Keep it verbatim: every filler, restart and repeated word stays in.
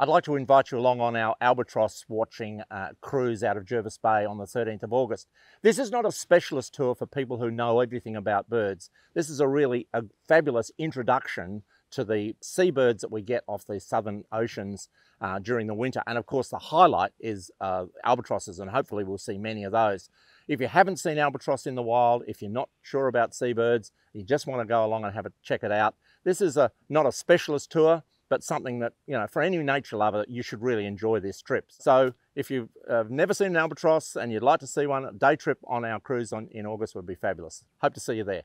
I'd like to invite you along on our albatross watching uh, cruise out of Jervis Bay on the thirteenth of August. This is not a specialist tour for people who know everything about birds. This is a really a fabulous introduction to the seabirds that we get off the southern oceans uh, during the winter. And of course the highlight is uh, albatrosses, and hopefully we'll see many of those. If you haven't seen albatross in the wild, if you're not sure about seabirds, you just want to go along and have a check it out. This is a not a specialist tour, but something that, you know, for any nature lover, you should really enjoy this trip. So if you've uh, never seen an albatross and you'd like to see one, a day trip on our cruise on, in August would be fabulous. Hope to see you there.